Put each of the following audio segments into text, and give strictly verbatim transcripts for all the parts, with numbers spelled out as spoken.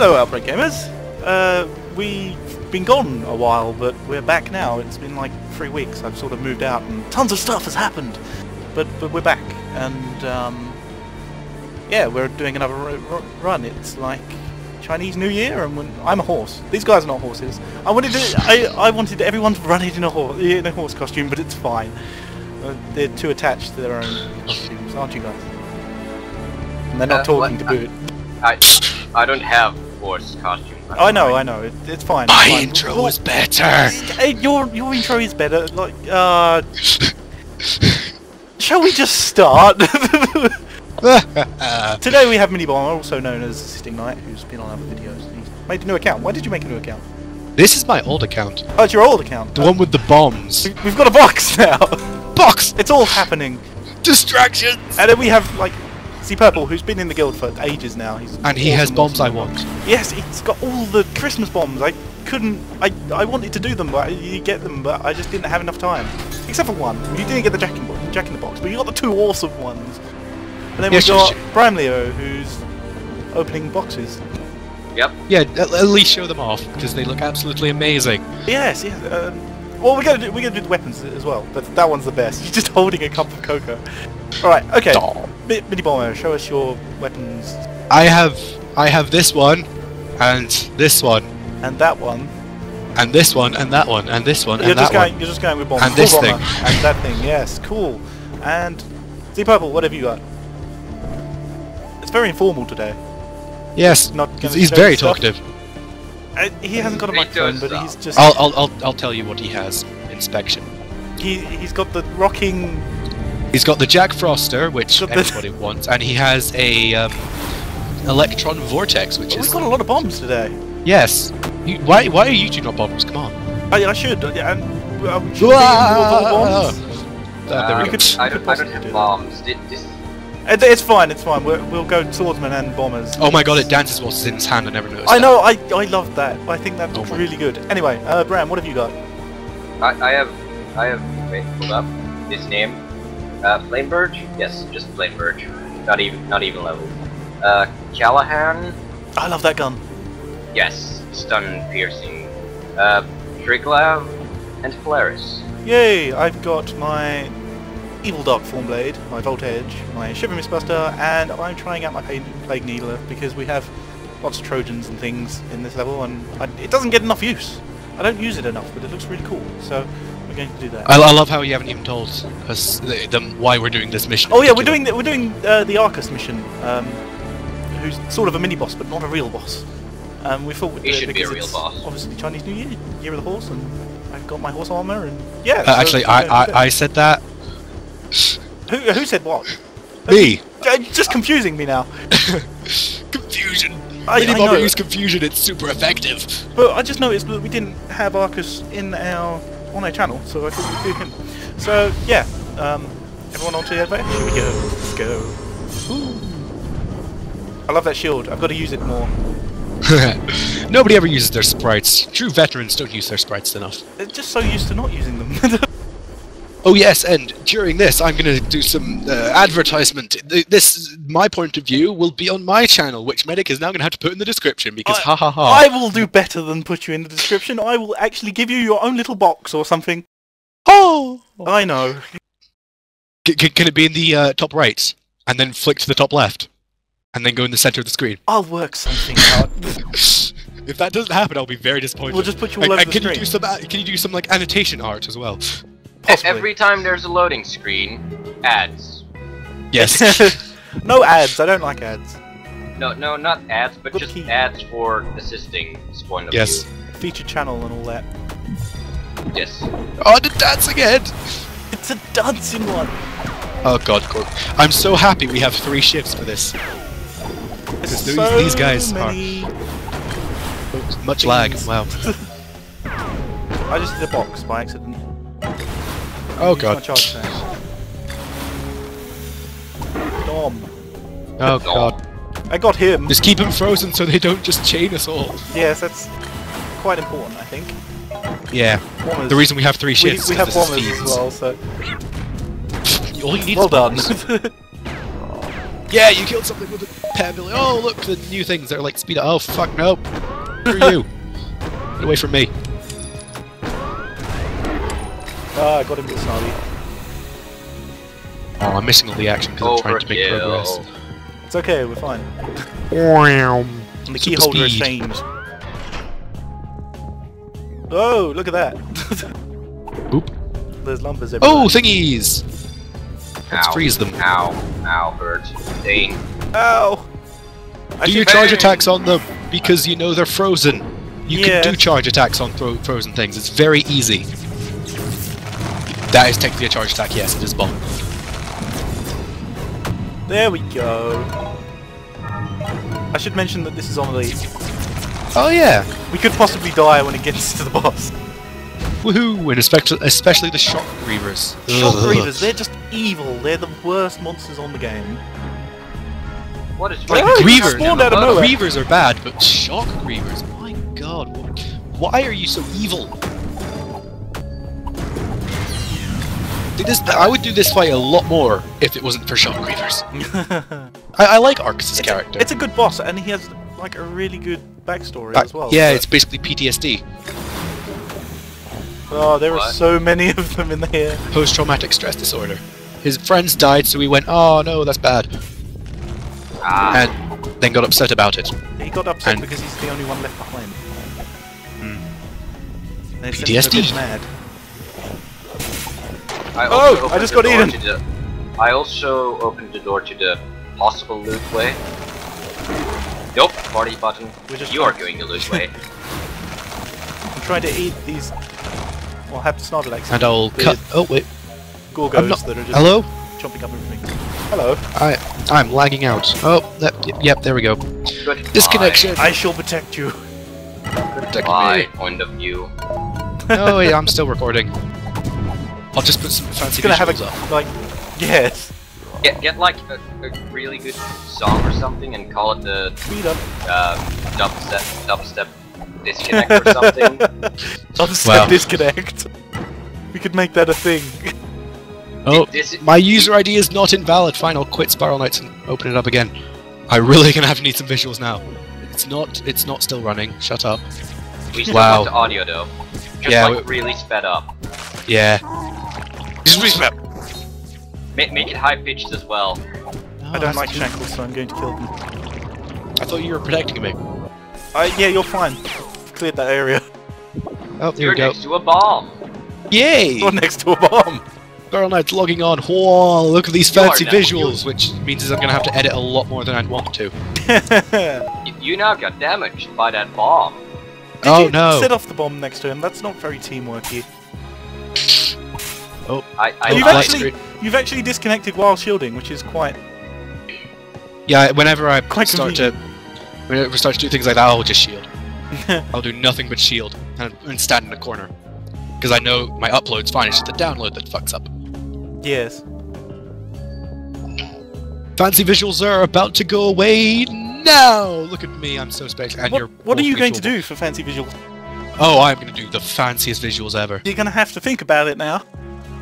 Hello Outbreak Gamers! Uh, we've been gone a while, but we're back now. It's been like three weeks. I've sort of moved out and tons of stuff has happened! But, but we're back, and um, yeah, we're doing another run. It's like Chinese New Year, and when, I'm a horse. These guys are not horses. I wanted to, I, I wanted everyone to run it in a horse in a horse costume, but it's fine. Uh, they're too attached to their own costumes, aren't you guys? And they're not uh, talking well, to boot. I, I don't have horse costumes. I know, I know. It, it's fine. My it's fine. intro was better. Your your intro is better. Like, uh, shall we just start? Today we have Mini Bomber, also known as Assisting Knight, who's been on other videos. He's made a new account. Why did you make a new account? This is my old account. Oh, it's your old account. The uh, one with the bombs. We've got a box now. Box. It's all happening. Distractions. And then we have like Z-Purple, who's been in the guild for ages now. He's and he awesome has bombs awesome. I want. Yes, he's got all the Christmas bombs. I couldn't. I I wanted to do them, but you get them, but I just didn't have enough time. Except for one. You didn't get the Jack in the Jack in the Box, but you got the two awesome ones. And then yes, we got Prime Leo, who's opening boxes. Yep. Yeah, at, at least show them off because they look absolutely amazing. Yes. Yes. Um, well, we're gonna do we're gonna do the weapons as well, but that one's the best. You're just holding a cup of cocoa. All right. Okay. Mini Bomber, show us your weapons. I have I have this one, and this one, and that one, and this one, and that one, and this one, you're and that going, one. You're just going with bomb. And cool this bomber. thing, and that thing. Yes. Cool. And Z-Purple, what have you got? It's very informal today. Yes, not he's very stuff. talkative. Uh, he hasn't got a microphone, he but that. he's just. I'll, I'll I'll I'll tell you what he has. Inspection. He he's got the rocking. He's got the Jack Froster, which everybody wants, and he has a um, Electron Vortex, which well, is. We've got a lot of bombs today. Yes. You, why why are you two not bombers? Come on. I I should. Yeah, I'm, I'm should ah! be bombs. Uh, uh, there we go. Could, I don't I don't have do bombs. It's fine, it's fine. We're, we'll go swordsman and bombers. Oh my god, it dances whilst it's in his hand. I never noticed I that. know, I I loved that. I think that looks oh really good. Anyway, uh, Bram, what have you got? I, I have... I have... Wait, hold up. His name? Uh, Flamebird? Yes, just Flamebird. Not even not even level. Uh, Callahan? I love that gun. Yes, stun piercing. Uh, Triglav and Polaris. Yay, I've got my... Evil Dark Form Blade, my Volt Edge, my Shiver Mist Buster, and I'm trying out my Plague Needler because we have lots of Trojans and things in this level, and I, it doesn't get enough use. I don't use it enough, but it looks really cool, so we're going to do that. I, I love how you haven't even told us the, them why we're doing this mission. Oh yeah, we're doing the, we're doing uh, the Arkus mission, um, who's sort of a mini boss but not a real boss. Um, we thought we'd do it should be a real boss. Obviously, Chinese New Year, Year of the Horse, and I've got my horse armor, and yeah. Uh, so actually, I, I I said that. Who, who said what? Me! It's just confusing me now. Confusion! I, Mini I Bomber use confusion, it's super effective. But I just noticed that we didn't have Arkus in our, on our channel, so I thought we'd do him. So, yeah. Um, everyone on to the adventure? Here we go. Let's go. Ooh. I love that shield. I've got to use it more. Nobody ever uses their sprites. True veterans don't use their sprites enough. They're just so used to not using them. Oh yes, and during this I'm going to do some uh, advertisement. This, my point of view, will be on my channel, which Medic is now going to have to put in the description, because I, ha ha ha. I will do better than put you in the description. I will actually give you your own little box or something. Oh! I know. C c can it be in the uh, top right, and then flick to the top left, and then go in the centre of the screen? I'll work something out. If that doesn't happen, I'll be very disappointed. We'll just put you all and, over and the can screen. You do some, can you do some like annotation art as well? Possibly. Every time there's a loading screen, ads. Yes. No ads, I don't like ads. No, no, not ads, but Good just key. ads for assisting spawn. Yes. Feature channel and all that. Yes. Oh, the dance again! It's a dancing one! Oh god, Corp. I'm so happy we have three shifts for this. Because so these guys many... are... Oh, much things. lag, wow. I just did a box by accident. Oh god. My charge Dom. Oh god. I got him. Just keep him frozen so they don't just chain us all. Yes, that's quite important, I think. Yeah. Bombers. The reason we have three shifts. We, we have bombers as well, so... all you need well is done. Yeah, you killed something with a pet and be like, oh, look, the new things that are like speed up. Oh, fuck, no. Screw you. Get away from me. Ah, I got him this early. Oh, I'm missing all the action because I'm trying to make yeah. progress. It's okay, we're fine. And the key holder has changed. Oh, look at that. Boop. There's lumpers everywhere. Oh, thingies! Let's ow. freeze them. Ow. Ow, bird. Dang. Ow! I do your charge bang. attacks on them, because you know they're frozen. You yeah. can do charge attacks on fro frozen things. It's very easy. That is technically a charge attack, yes, it is bomb. There we go. I should mention that this is on the... Oh yeah! We could possibly die when it gets to the boss. Woohoo! And especially, especially the Shock Grievers. Shock Grievers, they're just evil. They're the worst monsters on the game. What is like, Grievers, Grievers are bad, but Shock Grievers, my god. Why are you so evil? This, I would do this fight a lot more if it wasn't for Shock Grievers. I, I like Arkus' character. A, it's a good boss, and he has like a really good backstory uh, as well. Yeah, but it's basically P T S D. Oh, there what? are so many of them in here. Post-traumatic stress disorder. His friends died, so he went, oh no, that's bad. Ah. And then got upset about it. He got upset and because he's the only one left behind. Hmm. P T S D! Mad. I oh! I just got eaten! The, I also opened the door to the possible loot way. Nope, party button. Just you are going the loot way. I'm trying to eat these... Well, have Snorlax. And I'll cut... Oh, wait. Gorgos not, that are just... Hello? Chomping up everything. Hello. I, I'm lagging out. Oh, that, yep, there we go. Goodbye. Disconnection! I shall protect you. Protect my me. point of view. No, yeah, I'm still recording. I'll just put some fancy gonna have a, up. Like, yes. Get, get like a, a really good song or something and call it the Speed up. Um, dubstep, dubstep disconnect or something. Dubstep wow. disconnect. We could make that a thing. Oh, it, it, my user I D is not invalid. Fine, I'll quit Spiral Knights and open it up again. I really gonna have to need some visuals now. It's not. It's not still running. Shut up. We still wow. have the audio though. Just yeah, like really sped up. Yeah. Make, make it high-pitched as well. No, I don't like shackles, so I'm going to kill them. I thought you were protecting me. Uh, yeah, you're fine. Cleared that area. Oh, there you're we go. You're next to a bomb! Yay! You're next to a bomb! Spiral Knight's logging on. Whoa, look at these fancy visuals, which means I'm going to have to edit a lot more than I'd want to. You now got damaged by that bomb. Did oh you no! set off the bomb next to him. That's not very teamworky. Oh, I, I you've actually you've actually disconnected while shielding, which is quite. Yeah, whenever I quite start convenient. to, whenever I start to do things like that, I'll just shield. I'll do nothing but shield and, and stand in a corner, because I know my upload's fine. It's just the download that fucks up. Yes. Fancy visuals are about to go away now. Look at me, I'm so special. And what, you're what are you going to do for fancy visuals? Oh, I'm going to do the fanciest visuals ever. You're going to have to think about it now.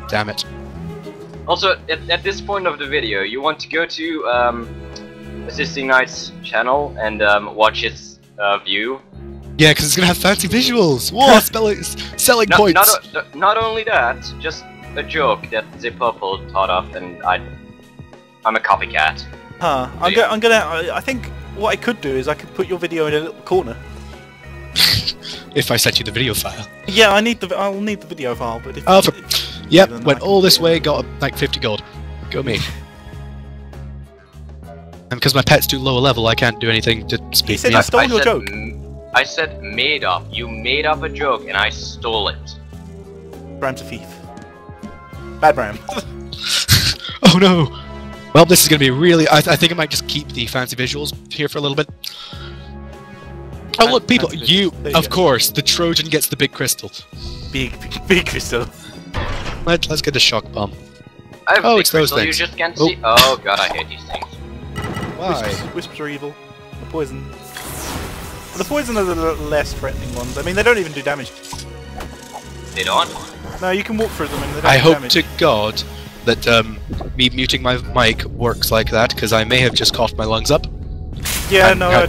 Damn it. Also, at, at this point of the video, you want to go to um, Assisting Knight's channel and um, watch his uh, view. Yeah, because it's going to have fancy visuals! Whoa, spelling, selling no, points! Not, a, not only that, just a joke that Z-Purple thought of, and I, I'm a copycat. Huh, so I'm, go I'm gonna... I, I think what I could do is I could put your video in a little corner. If I sent you the video file. Yeah, I need the, I'll need the video file, but if... Oh, for it, yep, went all this way, got like fifty gold. Go me. And because my pet's too low a level, I can't do anything to speak. He said you stole your joke. I said made up. You made up a joke and I stole it. Bram's a thief. Bad Bram. Oh no! Well, this is going to be really... I, th I think I might just keep the fancy visuals here for a little bit. Oh look, people! You, of course, the Trojan gets the big crystal. Big, big, big crystal. Let, let's get the shock bomb. I have oh, it's those things. You just can't oh. See. Oh god, I hate these things. Why? Wisps, wisps are evil. The poison. The poison are the less threatening ones. I mean, they don't even do damage. They don't? No, you can walk through them and they don't I do damage. I hope to god that um, me muting my mic works like that, because I may have just coughed my lungs up. Yeah, and, no. Uh,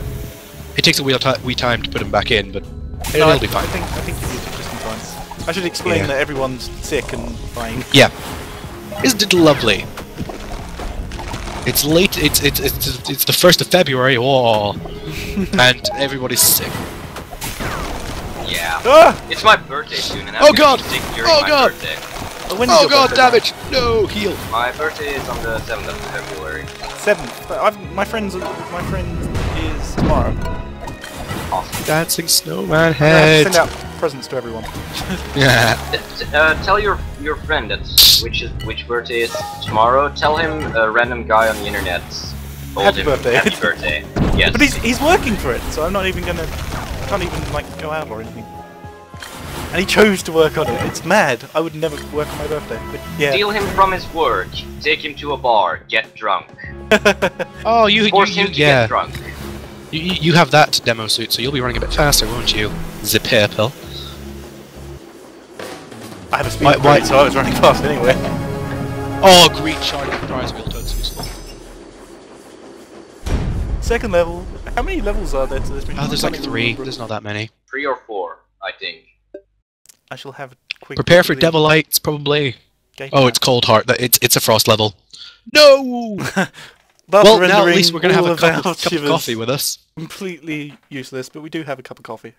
it takes a wee time to put him back in, but it'll no, be fine. I think I think you'll be just in time. I should explain yeah. that everyone's sick and fine. Yeah. Isn't it lovely? It's late. It's it's it's it's the first of February. Oh, and everybody's sick. Yeah. Ah! It's my birthday soon, and I'm oh god! Sick during oh my god! Birthday. Oh god! Damage! No heal. My birthday is on the seventh of February. Seventh. I've my friends. My friend is tomorrow. Awesome. Dancing snowman head. Yeah, send out presents to everyone. Yeah. Uh, tell your your friend that's which is which birthday is tomorrow. Tell him a random guy on the internet. Happy him, birthday! Happy birthday! Yes. But he's he's working for it, so I'm not even gonna. I can't even, like, go out or anything. And he chose to work on it. It's mad. I would never work on my birthday. But yeah. Steal him from his work. Take him to a bar. Get drunk. oh, you... Force you, him you, to yeah. get drunk. You, you have that demo suit, so you'll be running a bit faster, won't you? Z-Purple. I have a speed of light, so I was running fast anyway. Oh, green shard of the prize wheel. That's useful. Second level. How many levels are there to this mission? Oh, there's like three. There's not that many. Three or four, I think. I shall have a quick... Prepare for devil lights, probably. Game oh, pass. It's cold heart. It's it's a frost level. No! well, now at least we're going to have a cup, of, cup of coffee with us. Completely useless, but we do have a cup of coffee.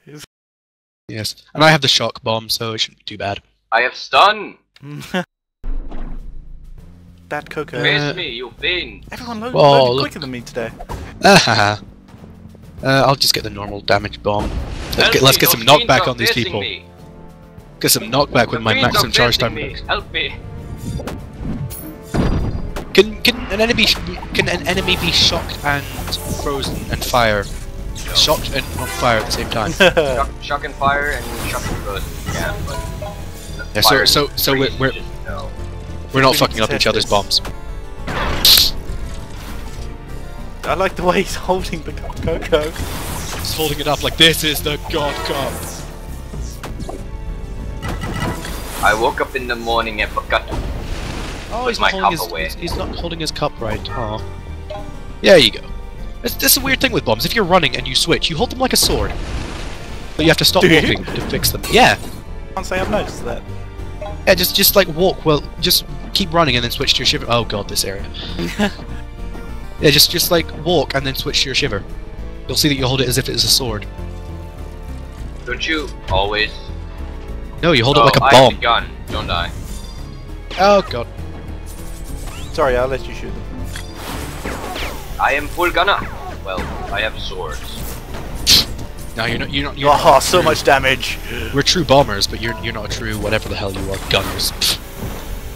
Yes. And I have the shock bomb, so it shouldn't be too bad. I have stun! Bad cocoa. Where's uh, me, you fiend? Everyone loaded oh, load quicker than me today. Ah, Uh, I'll just get the normal damage bomb. Let's get, let's get some knockback on these people. Me. Get some knockback the with my maximum charge time. Me. Help me! Can can an enemy can an enemy be shocked and frozen and fire? No. Shocked and not fire at the same time. shock, shock and fire and shock and frozen. Yeah, but yeah. So so so we're we're, no. we're not we fucking up each other's bombs. I like the way he's holding the cup of cocoa. He's holding it up like this is the God Cup. I woke up in the morning and forgot to oh, put he's my cup his, away. He's not holding his cup right. Oh. Yeah, there you go. It's, it's a weird thing with bombs. If you're running and you switch, you hold them like a sword. But you have to stop Dude. walking to fix them. Yeah. I can't say I've noticed that. Yeah, just, just like walk. Well, just keep running and then switch to your shiver. Oh god, this area. Yeah, just just like walk and then switch to your shiver. You'll see that you hold it as if it's a sword. Don't you always? No, you hold oh, it like a I bomb. Have a gun. Don't die. Oh god. Sorry, I'll let you shoot them. I am full gunner. Well, I have swords. No, you're not. You're not. You're oh, not so true. much damage. We're true bombers, but you're you're not a true whatever the hell you are gunners. Pfft.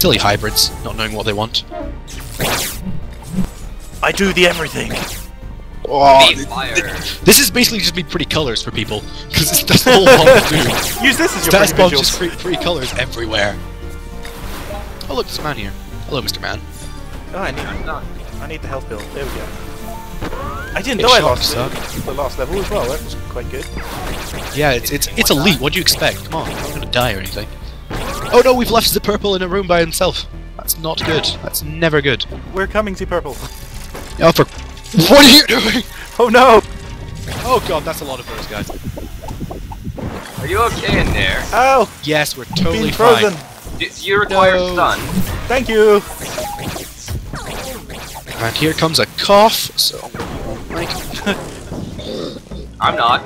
Silly hybrids, not knowing what they want. I do the everything! Oh, th th this is basically just me pretty colours for people, because it's just the whole bomb dude. Use this as your pretty bomb just free, free colours everywhere. Oh look, there's a man here. Hello, Mister Man. Oh, I need no, I need the health build. There we go. I didn't it know I lost the, the last level as well. That was quite good. Yeah, it's it's it's elite. What do you expect? Come on, I'm not gonna die or anything. Oh no, we've left Z-Purple in a room by himself. That's not good. That's never good. We're coming, Z-Purple. Oh, for what are you doing? Oh no! Oh god, that's a lot of those guys. Are you okay in there? Oh! Yes, we're totally Being frozen. Fine. Do you require no. stun? Thank you! And here comes a cough, so... I'm not.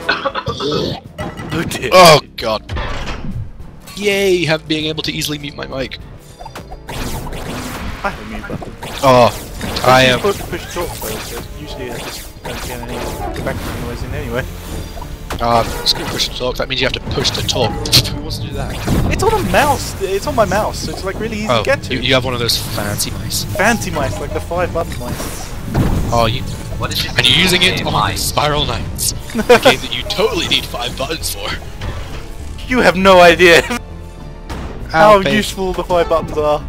Oh, dear. Oh god. Yay, have being able to easily mute my mic. I have a mute button. Oh. I am. Um, so usually I just don't get any background noise in anyway. Ah, uh, screw push to talk. That means you have to push to talk. Who wants to do that? It's on a mouse. It's on my mouse. So it's like really easy oh, to get to. You, you have one of those fancy mice. Fancy mice, like the five button mice. Oh, you. What is and you're using it on mice? Spiral Knights, a game that you totally need five buttons for. You have no idea how, how useful the five buttons are.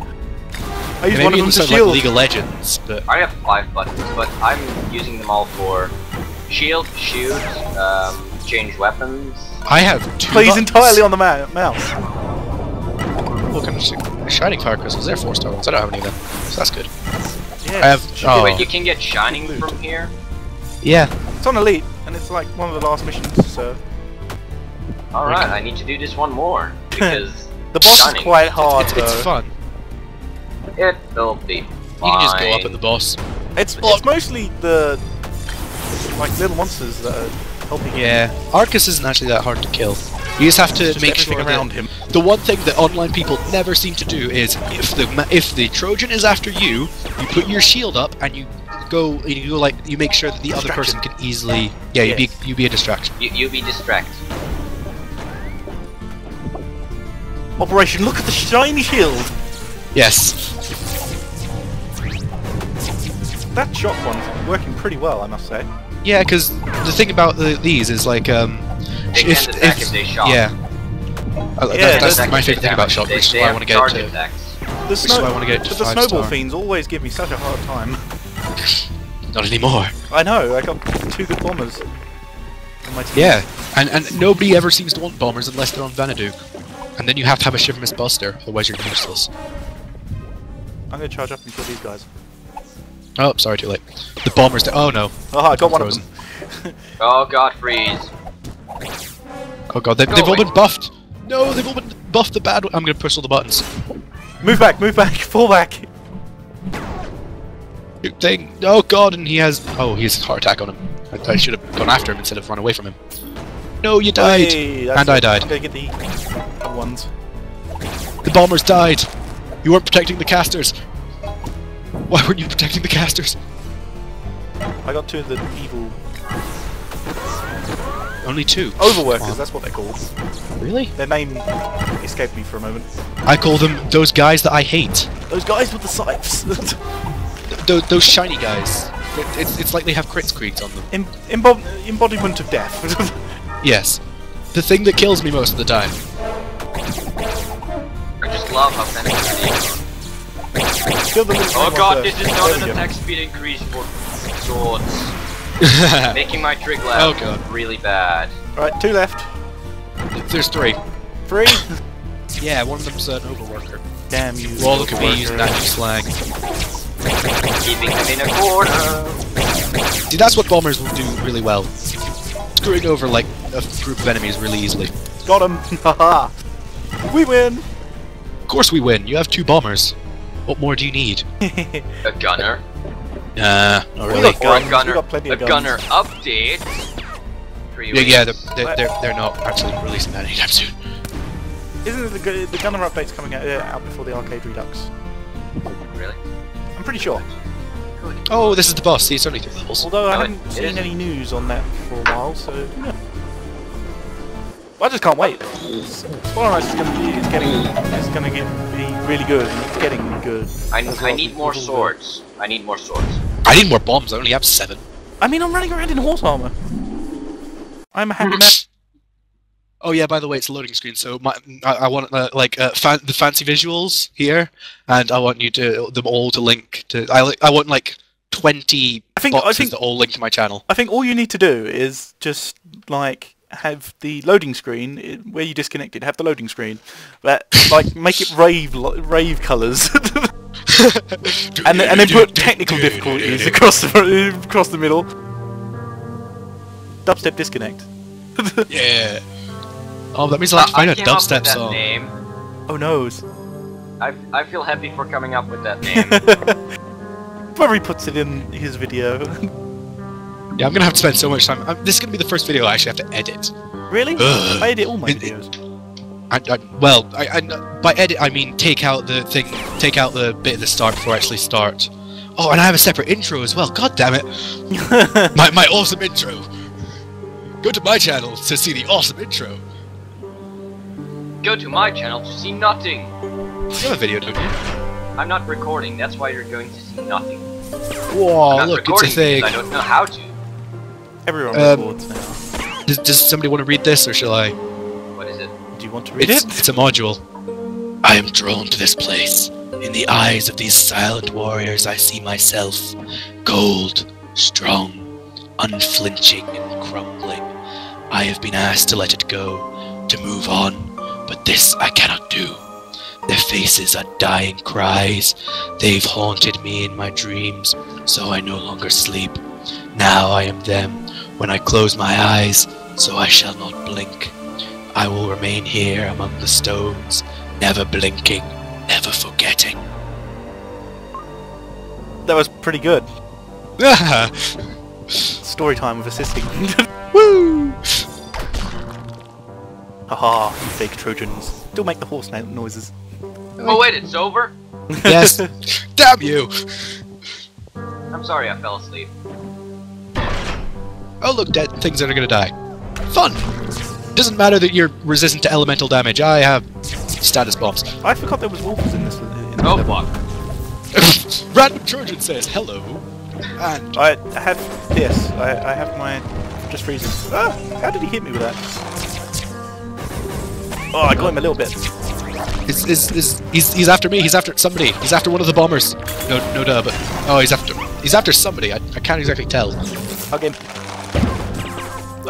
I use yeah, one of them to shield. Like League of Legends, but I have five buttons, but I'm using them all for shield, shoot, um, change weapons. I have two. Plays buttons. entirely on the ma mouse. Look, I'm just shining fire crystals. They're four star ones. I don't have any of them, so that's good. Yeah. I have. Oh. Wait, you can get shining from here. Yeah. It's on Elite, and it's like one of the last missions, so... Alright, I need to do this one more, because... the boss stunning. is quite hard, It's, it's, it's fun. It will be fine. You can just go up at the boss. It's, it's mostly the... like, little monsters that are helping you. Yeah, Arkus isn't actually that hard to kill. You just have to just make sure around him. The one thing that online people never seem to do is if the if the Trojan is after you, you put your shield up and you go you go like you make sure that the other person can easily yeah you yes. be you be a distraction. You you be distract. Operation. Look at the shiny shield. Yes. That shock one's working pretty well, I must say. Yeah, because the thing about the, these is like um. They if, can attack if, if they shock. Yeah. Uh, yeah that, that's my favourite thing about Shock, which is why I want to get to. Which is why I want to get to. But the snowball fiends always give me such a hard time. Not anymore. I know. I got two good bombers on my team. Yeah, and and nobody ever seems to want bombers unless they're on Vanaduke, and then you have to have a Shiver Mist Buster, otherwise you're useless. I'm gonna charge up and kill these guys. Oh, sorry, too late. The bombers. Oh no. Oh, I got one of them. Oh God, freeze. Oh god, they, Go they've away. all been buffed! No, they've all been buffed the bad one. I'm gonna push all the buttons. Move back, move back, fall back! Good thing. Oh god, and he has... Oh, he has a heart attack on him. I, I should have gone after him instead of run away from him. No, you died! Hey, and I died. I'm gonna get the other ones. The bombers died! You weren't protecting the casters! Why weren't you protecting the casters? I got two of the evil... Only two. Overworkers, that's what they're called. Really? Their name escaped me for a moment. I call them those guys that I hate. Those guys with the scythes. those, those shiny guys. It, it, it's like they have crits creaked on them. Em embo embodiment of death. Yes. The thing that kills me most of the time. I just love how many. Oh god, this is not an attack speed increase for swords. Making my Triglav oh God. really bad. Alright, two left. There's three. Three? Yeah, one of them's an overworker. Damn you. We're all could be using that new slang. Keeping them in a corner. See, that's what bombers will do really well. Screwing over, like, a group of enemies really easily. Got him! Haha! We win! Of course we win. You have two bombers. What more do you need? A gunner. Nah, not really. We got a gunner, we got a gunner update. Three yeah, yeah, they're, they're, they're not actually releasing that anytime soon. Isn't the, the gunner update's coming out, uh, out before the arcade redux? Really? I'm pretty sure. Oh, this is the boss. See, it's only three levels. Although no, I haven't seen any news on that for a while, so yeah. Well, I just can't wait. Spoiler is going to getting, it's going to be really good. It's getting good. I, well. I need more swords. I need more swords. I need more bombs, I only have seven. I mean, I'm running around in horse armor. I'm a happy man. Oh yeah, by the way, it's a loading screen, so my, I, I want uh, like uh, fan the fancy visuals here, and I want you to them all to link to. I I want like twenty I think, boxes I think, that all link to my channel. I think all you need to do is just like have the loading screen where you disconnect it. Have the loading screen, but like make it rave rave colors. and, and then put technical difficulties across the, across the middle. Dubstep disconnect. Yeah. Oh, that means I'll have to find a dubstep song. Name. Oh no. I, I feel happy for coming up with that name. Probably puts it in his video. Yeah, I'm gonna have to spend so much time. I'm, this is gonna be the first video I actually have to edit. Really? Ugh. I edit all my it, videos. It, I, I, well, I, I, by edit I mean take out the thing, take out the bit at the start before I actually start. Oh, and I have a separate intro as well. God damn it! my my awesome intro. Go to my channel to see the awesome intro. Go to my channel to see nothing. You have a video, don't you? I'm not recording. That's why you're going to see nothing. Whoa! Look, it's a thing. I don't know how to. Everyone um, records now. Does, does somebody want to read this, or shall I? Do you want to read it's, it? It's a module. I am drawn to this place. In the eyes of these silent warriors I see myself. Cold, strong, unflinching and crumbling. I have been asked to let it go, to move on, but this I cannot do. Their faces are dying cries. They've haunted me in my dreams, so I no longer sleep. Now I am them, When I close my eyes, so I shall not blink, I will remain here among the stones, never blinking, never forgetting. That was pretty good. Story time with assisting. Woo! Haha, fake Trojans. Still make the horse noises. Oh wait, it's over? Yes. Damn you! I'm sorry, I fell asleep. Oh look, dead things that are gonna die. Fun! Doesn't matter that you're resistant to elemental damage, I have status bombs. I forgot there was wolves in this. In oh fuck. Random Trojan says hello. And I have this. I, I have my... just freezing. Ah! How did he hit me with that? Oh, I got him a little bit. Is, is, is, he's, he's after me, he's after somebody. He's after one of the bombers. No, no duh, but... Oh, he's after... He's after somebody, I, I can't exactly tell. Hug him.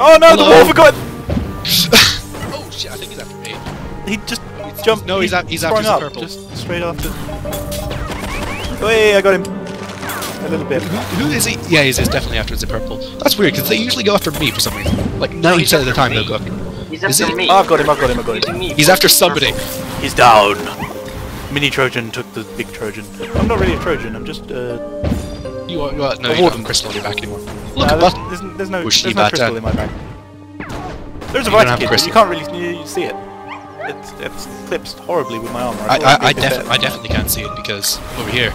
Oh no, hello? The wolf got... Oh shit, I think he's after me. He just jumped... No, he's, he he's after Z-Purple. Just straight after... Oh yeah, I got him. A little bit. Who, who is he? Yeah, he's definitely after Z-Purple. That's weird, because they usually go after me for some reason. Like, ninety percent of the time me. They'll go after me. He's after he? me. Oh, I've got him, I've got him, I've got him. He's, he's after somebody. He's down. Mini Trojan took the big Trojan. I'm not really a Trojan, I'm just, uh... You are, you are, no, you don't have crystal in your back anymore. Look, uh, there's, there's, there's no, there's no crystal down. in my back. There's a vital kid, but you can't really you see it. It's, it's clipped horribly with my armor. I, I, I, I, defi I definitely can't see it, because over here...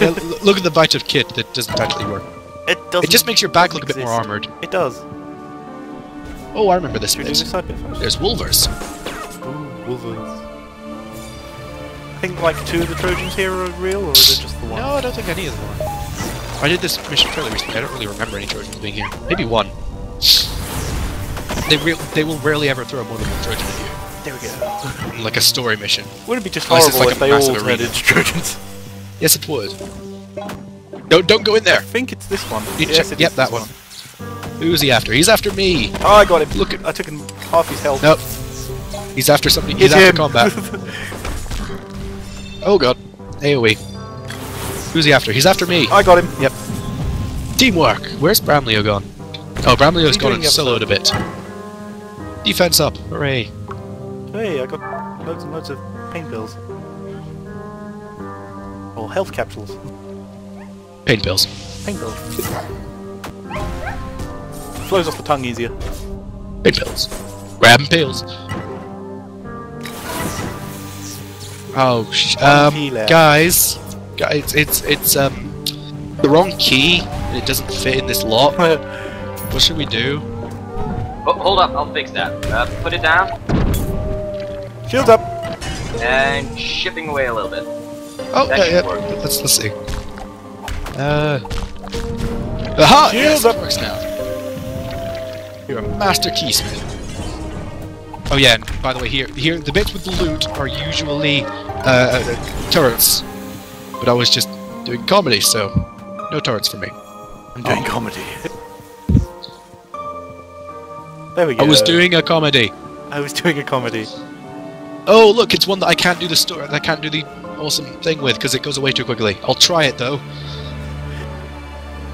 Yeah, look at the bite of kit that doesn't actually work. It does. It just makes your back look exist. a bit more armored. It does. Oh, I remember this. Bit. this bit There's wolvers. Ooh, wolvers. I think like two of the Trojans here are real, or is it just the one? No, I don't think any of them are. I did this mission fairly recently. I don't really remember any Trojans being here. Maybe one. They re they will rarely ever throw more than one Trojan at you. There we go. Like a story mission. Wouldn't it be just horrible like if a they all turned into Trojans? Yes, it would. No, don't go in there. I think it's this one. Yes, it yep, is that one. one. Who's he after? He's after me. Oh, I got him. Look, at, I took him half his health. Nope. He's after somebody. He's after combat. Oh god. A O E. Who's he after? He's after me. I got him. Yep. Teamwork. Where's Prime Leo gone? Oh, Prime Leo's gone and soloed a bit. Defense up. Hooray. Hey, I got loads and loads of pain pills. Or health capsules. Pain pills. Pain pills. Flows off the tongue easier. Pain pills. Grabbing pills. Oh, sh um, guys, guys, it's it's um the wrong key. And it doesn't fit in this lot. What should we do? Oh, hold up, I'll fix that. Uh, put it down. Shields up. And chipping away a little bit. Oh, yeah, yeah. Let's, let's see. Uh... Aha! Yes, that works now. You're a master keysmith. Oh yeah, and by the way, here, here, the bits with the loot are usually, uh, uh, turrets. But I was just doing comedy, so no turrets for me. I'm doing oh. comedy. There we go. I was doing a comedy. I was doing a comedy. Oh, look, it's one that I can't do the story, I can't do the... awesome thing with because it goes away too quickly. I'll try it though.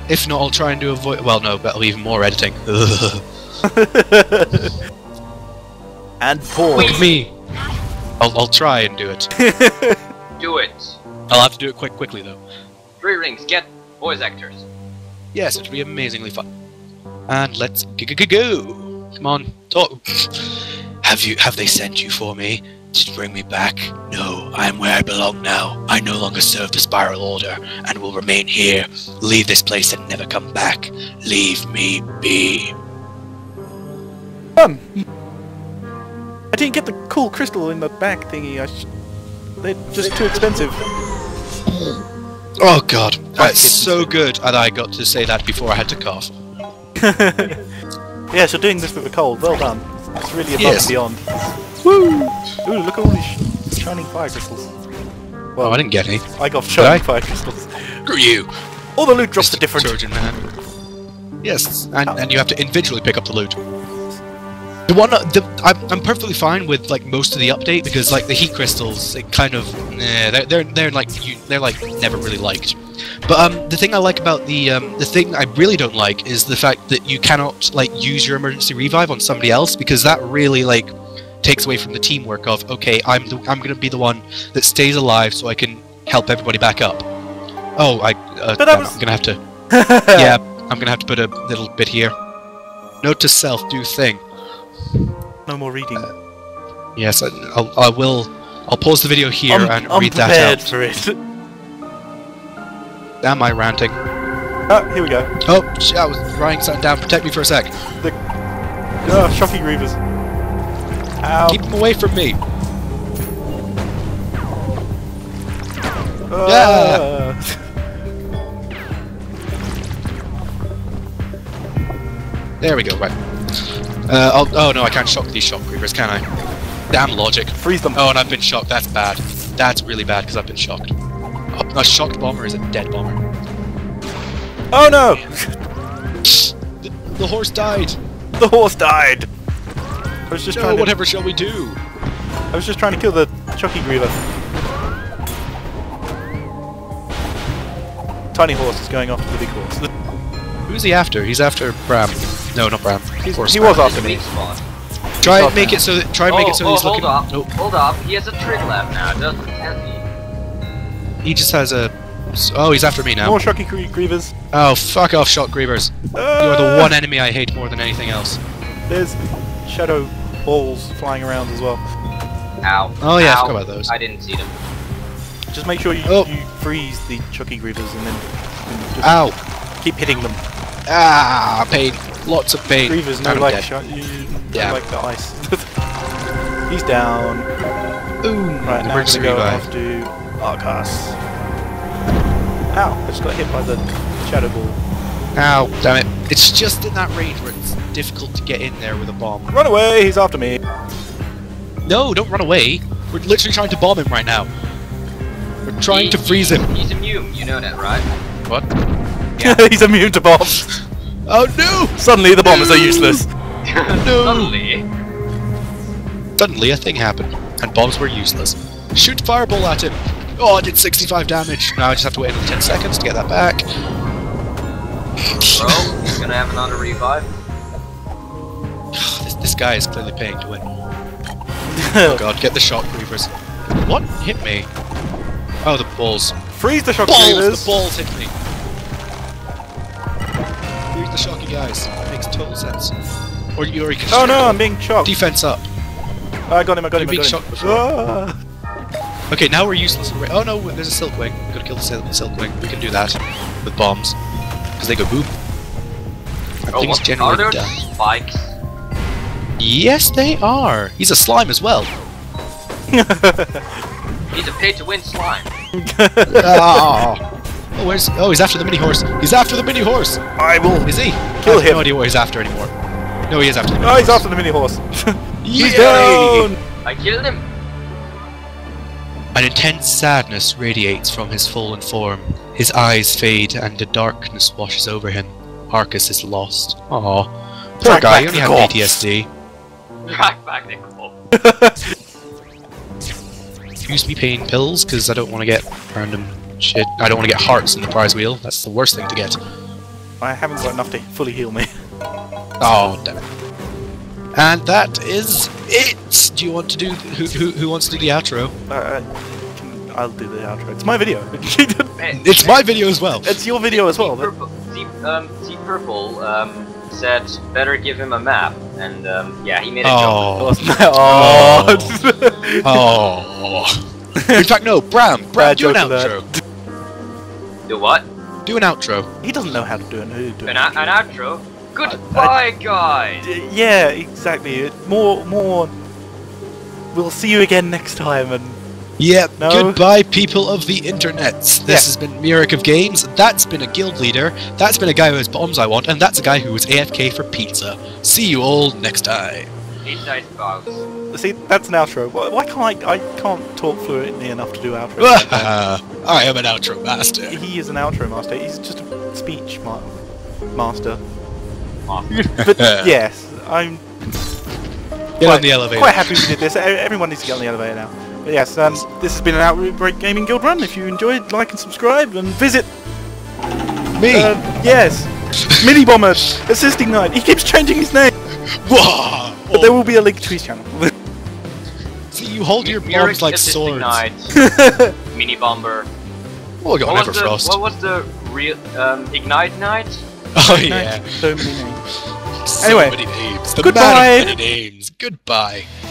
If not, I'll try and do a voice. Well, no, that'll be even more editing. And poor me. I'll I'll try and do it. Do it. I'll have to do it quick, quickly though. Three Rings. Get voice actors. Yes, it'll be amazingly fun. And let's go go go go. Come on, talk. Have you? Have they sent you for me? To bring me back? No, I am where I belong now. I no longer serve the Spiral Order, and will remain here. Leave this place and never come back. Leave me be. Um, I didn't get the cool crystal in the back thingy. I sh they're just too expensive. Oh god, that's so good, and I got to say that before I had to cough. Yeah, so doing this with a cold, well done. It's really above yes. and beyond. Woo! Ooh, look at all these shining fire crystals. Well, oh, I didn't get any. I got shining fire crystals. Screw you! All the loot drops are different. Trojan man. Yes, and, oh. and you have to individually pick up the loot. The one, the, I'm, I'm perfectly fine with like most of the update because like the heat crystals, it kind of, nah, they're they're, they're like you, they're like never really liked. But um, the thing I like about the um, the thing I really don't like is the fact that you cannot like use your emergency revive on somebody else, because that really like takes away from the teamwork of, okay, I'm the, I'm gonna be the one that stays alive so I can help everybody back up. Oh, I uh, but that was... I'm gonna have to. Yeah, I'm gonna have to put a little bit here. Note to self: do thing. No more reading. Uh, yes, I, I'll, I will. I'll pause the video here I'm, and I'm read that out. I'm prepared for it. Am I ranting? Oh, here we go. Oh, I was writing something down. Protect me for a sec. The... Oh, shocking Grievers. Ow. Keep them away from me. Uh. Yeah. There we go. Right. Uh, I'll, oh no, I can't shock these shock Grievers, can I? Damn logic. Freeze them. Oh, and I've been shocked. That's bad. That's really bad because I've been shocked. A shocked bomber is a dead bomber. Oh no! the, the horse died! The horse died! I was just no, trying to... whatever shall we do? I was just trying to kill the Chucky Griever. Tiny horse is going after the big horse. The... Who's he after? He's after Bram. No, not Bram. He's, he was after me. Try and make it so that... Try and make it so he's looking... Hold up, nope. hold up. He has a Triglav now, doesn't he? He just has a... Oh, he's after me now. More Shock Grievers. Oh, fuck off, Shock Grievers. Uh, You're the one enemy I hate more than anything else. There's shadow balls flying around as well. Ow. Oh yeah, Ow. I forgot about those. I didn't see them. Just make sure you, oh. you freeze the Shock Grievers and then... And just Ow. Keep hitting them. Ah, pain. Lots of pain. Grievers no like shock, you, you yeah. like the ice. He's down. Ooh, right, now we're going to go off to... Arkus. Ow, I just got hit by the shadow ball. Ow, damn it. It's just in that range where it's difficult to get in there with a bomb. Run away, he's after me. No, don't run away. We're literally trying to bomb him right now. We're trying he, to freeze him. He's immune, you know that, right? What? Yeah. He's immune to bombs. Oh no! Suddenly the bombers no. are useless. no. Suddenly. Suddenly a thing happened, and bombs were useless. Shoot fireball at him. Oh, I did sixty-five damage. Now I just have to wait another ten seconds to get that back. Well, he's gonna have another revive. this, this guy is clearly paying to win. Oh god, get the Shock Grievers. What? Hit me. Oh, the balls. Freeze the Shock Grievers! The balls hit me. Freeze the shocky guys. That makes total sense. Or you already can Oh no, I'm being shocked. Defense up. I got him, I got him, I got him. Ah. Okay, now we're useless. Oh no, there's a Silk Wing. We've got to kill the Silk, silk Wing. We can do that with bombs. Because they go boop. Oh, things generally are there die. Spikes? Yes, they are. He's a slime as well. He's a pay-to-win slime. oh. Oh, where's, oh, he's after the mini horse. He's after the mini horse. I will. Is he? Kill I have him. No idea what he's after anymore. No, he is after the mini oh, horse. Oh, he's after the mini horse. he's yeah. down. I killed him. An intense sadness radiates from his fallen form. His eyes fade and a darkness washes over him. Arkus is lost. Aww. Poor Track guy, he only had P T S D. Track back the corpse. Use me pain pills, because I don't want to get random shit. I don't want to get hearts in the prize wheel. That's the worst thing to get. I haven't got enough to fully heal me. Oh, damn it. And that is it! Do you want to do? Who who, who wants to do the outro? Uh, I'll do the outro. It's my video. it's my video as well. It's your video as well. Z-Purple um, said, "Better give him a map." And um, yeah, he made a oh. joke. Oh. oh. In fact, no, Bram. Bram, Bad do an outro. Do what? Do an outro. He doesn't know how to do it. He do an, an outro. outro. Goodbye, uh, guys. Uh, yeah, exactly. More, more. We'll see you again next time. And yeah, no? Goodbye, people of the internets. This yeah. has been Muric of Games. That's been a guild leader. That's been a guy who has bombs I want, and that's a guy who was A F K for pizza. See you all next time. See, that's an outro. Why can't I? I can't talk fluently enough to do outro. Like I am an outro master. He is an outro master. He's just a speech ma master. But yes, I'm. Get quite, on the elevator. Quite happy we did this. Everyone needs to get on the elevator now. But yes, um, this has been an Outbreak Gaming Guild run. If you enjoyed, like and subscribe, and visit me. Uh, yes, Mini Bomber, Assisting Knight. He keeps changing his name. Whoa! But there will be a link to his channel. See, you hold M your bombs like swords. Mini Bomber. We'll go Never Frost. What was the real um, Ignite Knight? Oh yeah. So many names. So anyway, many names. The goodbye. Man of many names. Goodbye.